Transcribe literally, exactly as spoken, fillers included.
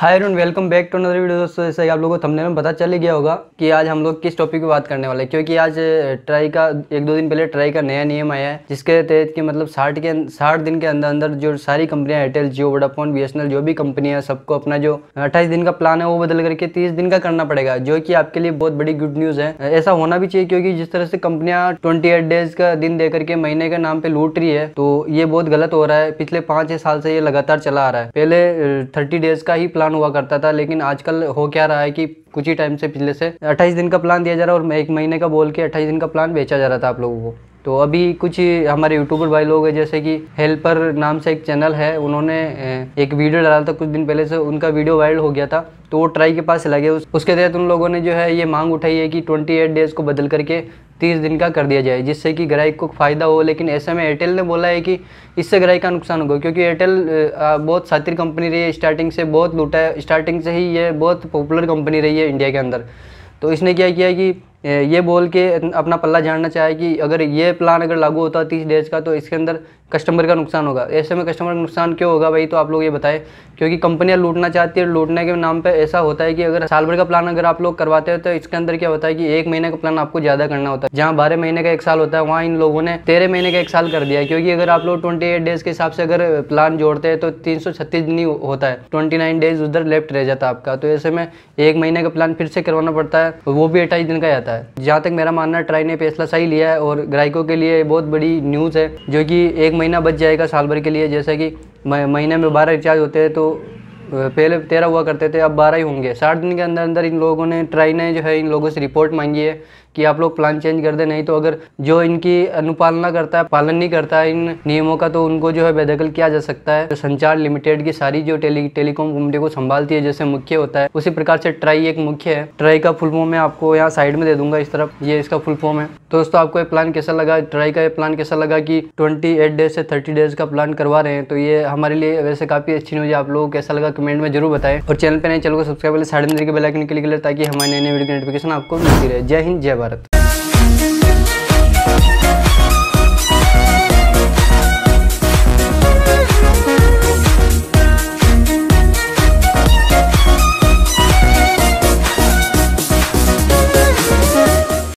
Hi everyone, welcome back to another video. दोस्तों, जैसे आप लोगों को थंबनेल में पता चल ही गया होगा कि आज हम लोग किस टॉपिक पे बात करने वाले हैं, क्योंकि आज ट्राई का एक दो दिन पहले ट्राई का नया नियम आया है जिसके तहत कि मतलब साठ के साठ दिन के अंदर अंदर जो सारी कंपनियां Airtel, Jio, Vodafone, B S N L जो भी कंपनियां सबको अपना जो अट्ठाईस दिन का प्लान है वो बदल करके तीस दिन का करना पड़ेगा, जो कि आपके लिए बहुत बड़ी गुड न्यूज़ है। ऐसा होना भी चाहिए क्योंकि जिस तरह से कंपनियां ट्वेंटी एट डेज का दिन दे करके महीने के नाम पर लूट रही है तो ये बहुत गलत हो रहा है। पिछले पाँच छः साल से ये लगातार चला आ रहा है। पहले थर्टी डेज का ही प्लान हुआ करता था, लेकिन आजकल हो क्या रहा है कि कुछ ही टाइम से पिछले से अट्ठाईस दिन का प्लान दिया जा रहा है और एक महीने का बोल के अट्ठाईस दिन का प्लान बेचा जा रहा था आप लोगों को। तो अभी कुछ हमारे यूट्यूबर भाई लोग हैं, जैसे कि हेल्पर नाम से एक चैनल है, उन्होंने एक वीडियो डाला था कुछ दिन पहले से, उनका वीडियो वायरल हो गया था तो वो ट्राई के पास लगे। उसके तहत उन लोगों ने जो है ये मांग उठाई है कि ट्वेंटी एट डेज़ को बदल करके तीस दिन का कर दिया जाए, जिससे कि ग्राहक को फ़ायदा हो। लेकिन ऐसे में एयरटेल ने बोला है कि इससे ग्राहक का नुकसान होगा, क्योंकि एयरटेल बहुत सातिर कंपनी रही है, स्टार्टिंग से बहुत लूटा है, स्टार्टिंग से ही ये बहुत पॉपुलर कंपनी रही है इंडिया के अंदर। तो इसने क्या किया कि ये बोल के अपना पल्ला झाड़ना चाहे कि अगर ये प्लान अगर लागू होता तीस डेज का तो इसके अंदर कस्टमर का नुकसान होगा। ऐसे में कस्टमर का नुकसान क्यों होगा भाई, तो आप लोग ये बताएं, क्योंकि कंपनियां लूटना चाहती है। लूटने के नाम पे ऐसा होता है कि अगर साल भर का प्लान अगर आप लोग करवाते हो तो इसके अंदर क्या होता है कि एक महीने का प्लान आपको ज़्यादा करना होता है। जहाँ बारह महीने का एक साल होता है, वहाँ इन लोगों ने तेरह महीने का एक साल कर दिया, क्योंकि अगर आप लोग ट्वेंटी एट डेज़ के हिसाब से अगर प्लान जोड़ते हैं तो तीन सौ छत्तीस दिन ही होता है, ट्वेंटी नाइन डेज़ उधर लेफ्ट रह जाता है आपका। तो ऐसे में एक महीने का प्लान फिर से करवाना पड़ता है, वो भी अट्ठाईस दिन का आता है। जहाँ तक मेरा मानना है ट्राई ने फैसला सही लिया है और ग्राहकों के लिए बहुत बड़ी न्यूज़ है, जो कि एक महीना बच जाएगा साल भर के लिए। जैसे कि महीने में बारह रिचार्ज होते हैं तो पहले तेरह हुआ करते थे, अब बारह ही होंगे। साठ दिन के अंदर अंदर इन लोगों ने ट्राई ने जो है इन लोगों से रिपोर्ट मांगी है कि आप लोग प्लान चेंज कर दे, नहीं तो अगर जो इनकी अनुपालना करता है, पालन नहीं करता है इन नियमों का, तो उनको जो है बेदखल किया जा सकता है। तो संचार लिमिटेड की सारी जो टेली टेलीकॉम कंपनी को संभालती है, जैसे मुख्य होता है, उसी प्रकार से ट्राई एक मुख्य है। ट्राई का फुल फॉर्म मैं आपको यहाँ साइड में दे दूंगा, इस तरफ ये इसका फुल फॉर्म है। तो दोस्तों, आपको ये प्लान कैसा लगा, ट्राई का ये प्लान कैसा लगा कि ट्वेंटी एट डेज से थर्टी डेज का प्लान करवा रहे हैं, तो ये हमारे लिए वैसे काफ़ी अच्छी न्यूज़ है। आप लोगों को कैसा लगा कमेंट में जरूर बताएं, और चैनल पर नए चैनल को सब्सक्राइब करें, साइड में देने के बेल आइकन क्लिक करें ताकि हमारे नए नए वीडियो की नोटिफिकेशन आपको मिलती रहे। जय हिंद, जय भारत।